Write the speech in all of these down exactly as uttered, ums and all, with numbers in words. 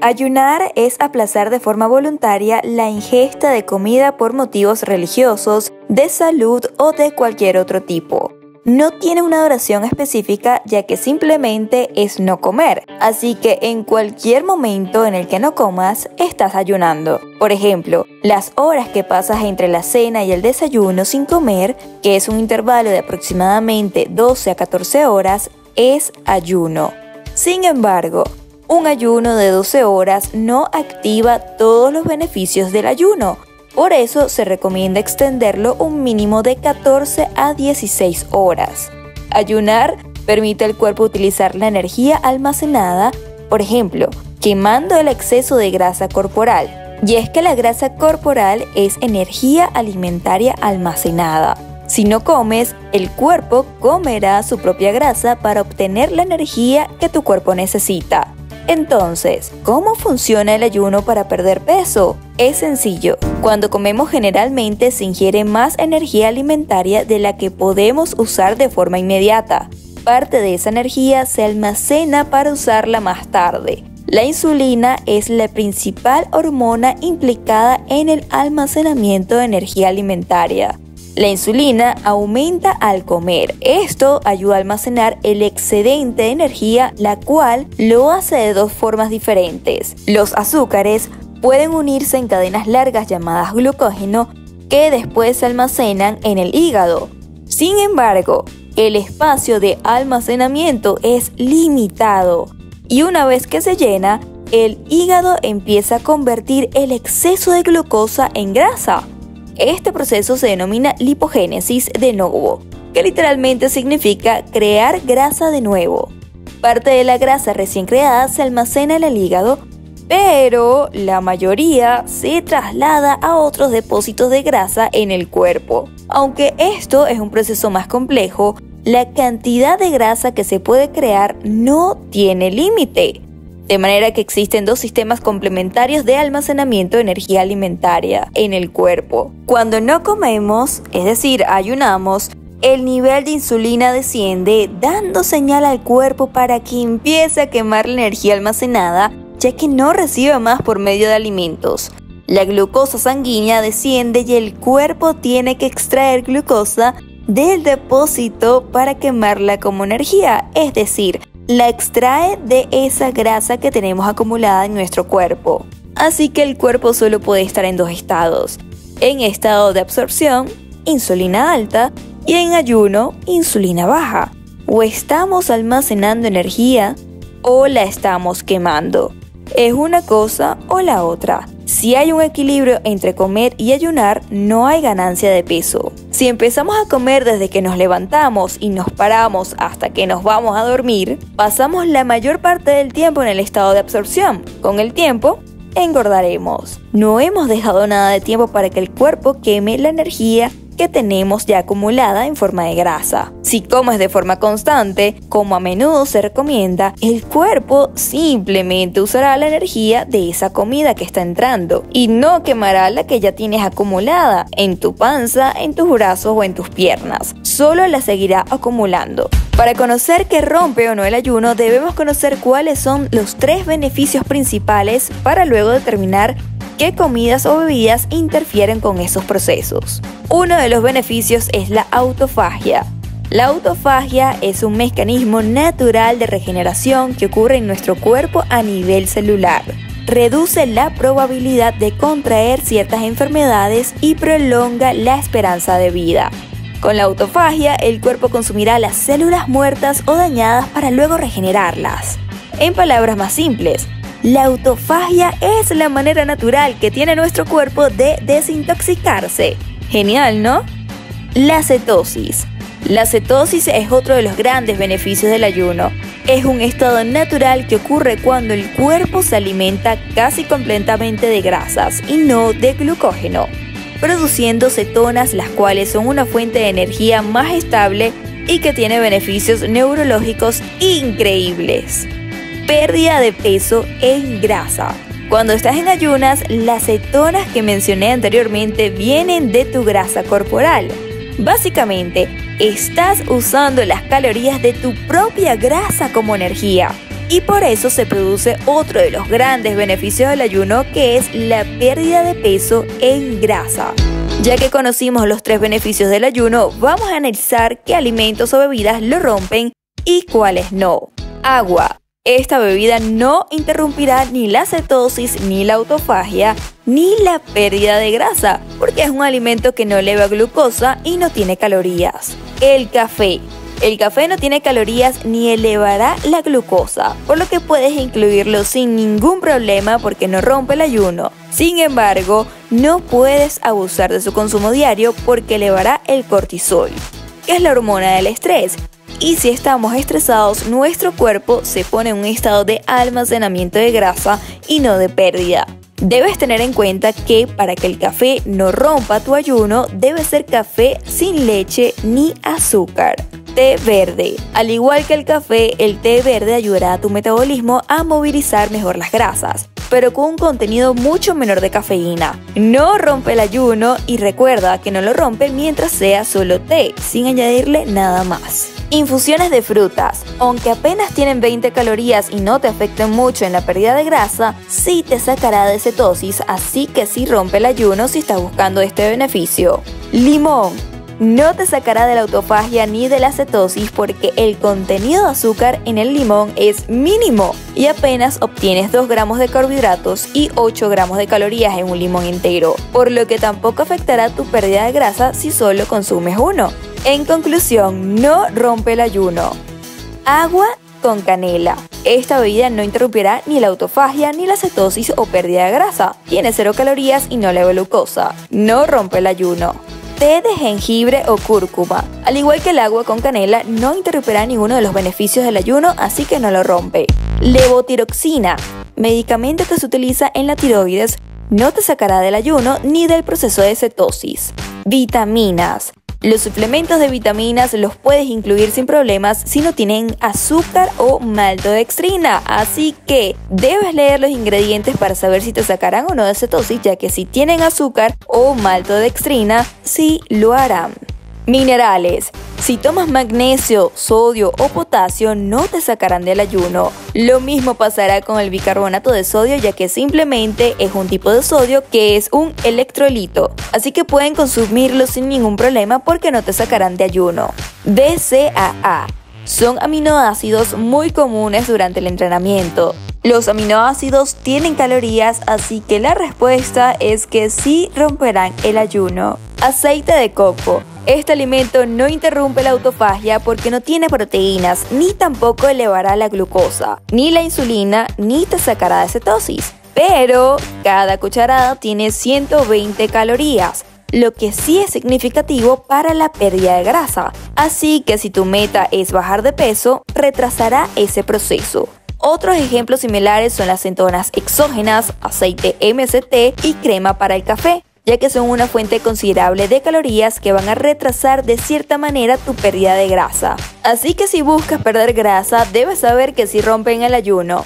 Ayunar es aplazar de forma voluntaria la ingesta de comida por motivos religiosos, de salud o de cualquier otro tipo. No tiene una duración específica, ya que simplemente es no comer, así que en cualquier momento en el que no comas, estás ayunando. Por ejemplo, las horas que pasas entre la cena y el desayuno sin comer, que es un intervalo de aproximadamente doce a catorce horas, es ayuno. Sin embargo, un ayuno de doce horas no activa todos los beneficios del ayuno, por eso se recomienda extenderlo un mínimo de catorce a dieciséis horas. Ayunar permite al cuerpo utilizar la energía almacenada, por ejemplo, quemando el exceso de grasa corporal, y es que la grasa corporal es energía alimentaria almacenada. Si no comes, el cuerpo comerá su propia grasa para obtener la energía que tu cuerpo necesita. Entonces, ¿cómo funciona el ayuno para perder peso? Es sencillo. Cuando comemos generalmente se ingiere más energía alimentaria de la que podemos usar de forma inmediata. Parte de esa energía se almacena para usarla más tarde. La insulina es la principal hormona implicada en el almacenamiento de energía alimentaria. La insulina aumenta al comer. Esto ayuda a almacenar el excedente de energía, la cual lo hace de dos formas diferentes. Los azúcares pueden unirse en cadenas largas llamadas glucógeno, que después se almacenan en el hígado. Sin embargo, el espacio de almacenamiento es limitado y una vez que se llena, el hígado empieza a convertir el exceso de glucosa en grasa. Este proceso se denomina lipogénesis de novo, que literalmente significa crear grasa de nuevo. Parte de la grasa recién creada se almacena en el hígado, pero la mayoría se traslada a otros depósitos de grasa en el cuerpo. Aunque esto es un proceso más complejo, la cantidad de grasa que se puede crear no tiene límite, de manera que existen dos sistemas complementarios de almacenamiento de energía alimentaria en el cuerpo. Cuando no comemos, es decir, ayunamos, el nivel de insulina desciende, dando señal al cuerpo para que empiece a quemar la energía almacenada, ya que no recibe más por medio de alimentos. La glucosa sanguínea desciende y el cuerpo tiene que extraer glucosa del depósito para quemarla como energía, es decir, la extrae de esa grasa que tenemos acumulada en nuestro cuerpo. Así que el cuerpo solo puede estar en dos estados: en estado de absorción, insulina alta, y en ayuno, insulina baja. O estamos almacenando energía o la estamos quemando. Es una cosa o la otra. Si hay un equilibrio entre comer y ayunar, no hay ganancia de peso. Si empezamos a comer desde que nos levantamos y nos paramos hasta que nos vamos a dormir, pasamos la mayor parte del tiempo en el estado de absorción. Con el tiempo, engordaremos. No hemos dejado nada de tiempo para que el cuerpo queme la energía que tenemos ya acumulada en forma de grasa. Si comes de forma constante, como a menudo se recomienda, el cuerpo simplemente usará la energía de esa comida que está entrando y no quemará la que ya tienes acumulada en tu panza, en tus brazos o en tus piernas. Solo la seguirá acumulando. Para conocer qué rompe o no el ayuno, debemos conocer cuáles son los tres beneficios principales para luego determinar qué comidas o bebidas interfieren con esos procesos. Uno de los beneficios es la autofagia. La autofagia es un mecanismo natural de regeneración que ocurre en nuestro cuerpo a nivel celular. Reduce la probabilidad de contraer ciertas enfermedades y prolonga la esperanza de vida. Con la autofagia, el cuerpo consumirá las células muertas o dañadas para luego regenerarlas. En palabras más simples, la autofagia es la manera natural que tiene nuestro cuerpo de desintoxicarse. Genial, ¿no? La cetosis. La cetosis es otro de los grandes beneficios del ayuno. Es un estado natural que ocurre cuando el cuerpo se alimenta casi completamente de grasas y no de glucógeno, produciendo cetonas, las cuales son una fuente de energía más estable y que tiene beneficios neurológicos increíbles. Pérdida de peso en grasa. Cuando estás en ayunas, las cetonas que mencioné anteriormente vienen de tu grasa corporal. Básicamente, estás usando las calorías de tu propia grasa como energía y por eso se produce otro de los grandes beneficios del ayuno, que es la pérdida de peso en grasa. Ya que conocimos los tres beneficios del ayuno, vamos a analizar qué alimentos o bebidas lo rompen y cuáles no. Agua. Esta bebida no interrumpirá ni la cetosis, ni la autofagia, ni la pérdida de grasa, porque es un alimento que no eleva glucosa y no tiene calorías. El café. El café no tiene calorías ni elevará la glucosa, por lo que puedes incluirlo sin ningún problema porque no rompe el ayuno. Sin embargo, no puedes abusar de su consumo diario porque elevará el cortisol, que es la hormona del estrés. Y si estamos estresados, nuestro cuerpo se pone en un estado de almacenamiento de grasa y no de pérdida. Debes tener en cuenta que para que el café no rompa tu ayuno, debe ser café sin leche ni azúcar. Té verde. Al igual que el café, el té verde ayudará a tu metabolismo a movilizar mejor las grasas, pero con un contenido mucho menor de cafeína. No rompe el ayuno y recuerda que no lo rompe mientras sea solo té, sin añadirle nada más. Infusiones de frutas. Aunque apenas tienen veinte calorías y no te afecten mucho en la pérdida de grasa, sí te sacará de cetosis, así que sí rompe el ayuno si estás buscando este beneficio. Limón. No te sacará de la autofagia ni de la cetosis porque el contenido de azúcar en el limón es mínimo y apenas obtienes dos gramos de carbohidratos y ocho gramos de calorías en un limón entero, por lo que tampoco afectará tu pérdida de grasa si solo consumes uno. En conclusión, no rompe el ayuno. Agua con canela. Esta bebida no interrumpirá ni la autofagia ni la cetosis o pérdida de grasa. Tiene cero calorías y no eleva glucosa. No rompe el ayuno. Té de jengibre o cúrcuma. Al igual que el agua con canela, no interrumpirá ninguno de los beneficios del ayuno, así que no lo rompe. Levotiroxina, medicamento que se utiliza en la tiroides, no te sacará del ayuno ni del proceso de cetosis. Vitaminas. Los suplementos de vitaminas los puedes incluir sin problemas si no tienen azúcar o maltodextrina, así que debes leer los ingredientes para saber si te sacarán o no de cetosis, ya que si tienen azúcar o maltodextrina, sí lo harán. Minerales. Si tomas magnesio, sodio o potasio, no te sacarán del ayuno. Lo mismo pasará con el bicarbonato de sodio, ya que simplemente es un tipo de sodio que es un electrolito. Así que pueden consumirlo sin ningún problema porque no te sacarán de ayuno. D C A A. Son aminoácidos muy comunes durante el entrenamiento. Los aminoácidos tienen calorías, así que la respuesta es que sí romperán el ayuno. Aceite de coco. Este alimento no interrumpe la autofagia porque no tiene proteínas, ni tampoco elevará la glucosa, ni la insulina, ni te sacará de cetosis. Pero cada cucharada tiene ciento veinte calorías, lo que sí es significativo para la pérdida de grasa. Así que si tu meta es bajar de peso, retrasará ese proceso. Otros ejemplos similares son las cetonas exógenas, aceite M C T y crema para el café, ya que son una fuente considerable de calorías que van a retrasar de cierta manera tu pérdida de grasa. Así que si buscas perder grasa, debes saber que sí rompen el ayuno.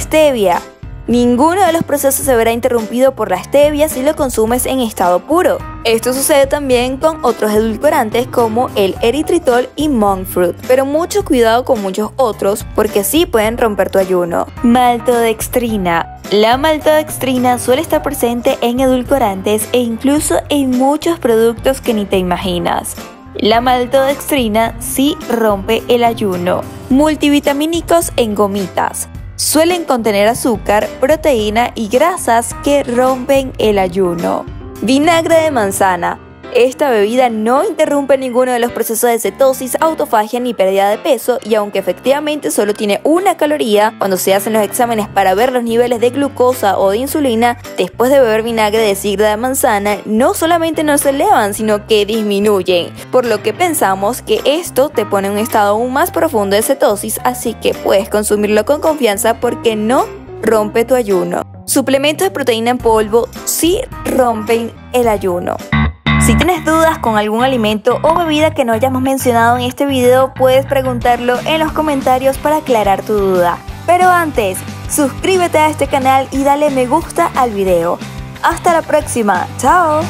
Stevia. Ninguno de los procesos se verá interrumpido por la stevia si lo consumes en estado puro. Esto sucede también con otros edulcorantes como el eritritol y monk fruit, pero mucho cuidado con muchos otros porque sí pueden romper tu ayuno. Maltodextrina. La maltodextrina suele estar presente en edulcorantes e incluso en muchos productos que ni te imaginas. La maltodextrina sí rompe el ayuno. Multivitamínicos en gomitas. Suelen contener azúcar, proteína y grasas que rompen el ayuno. Vinagre de manzana. Esta bebida no interrumpe ninguno de los procesos de cetosis, autofagia ni pérdida de peso, y aunque efectivamente solo tiene una caloría, cuando se hacen los exámenes para ver los niveles de glucosa o de insulina, después de beber vinagre de sidra de manzana, no solamente no se elevan, sino que disminuyen, por lo que pensamos que esto te pone en un estado aún más profundo de cetosis, así que puedes consumirlo con confianza porque no rompe tu ayuno. Suplementos de proteína en polvo sí rompen el ayuno. Si tienes dudas con algún alimento o bebida que no hayamos mencionado en este video, puedes preguntarlo en los comentarios para aclarar tu duda. Pero antes, suscríbete a este canal y dale me gusta al video. ¡Hasta la próxima! ¡Chao!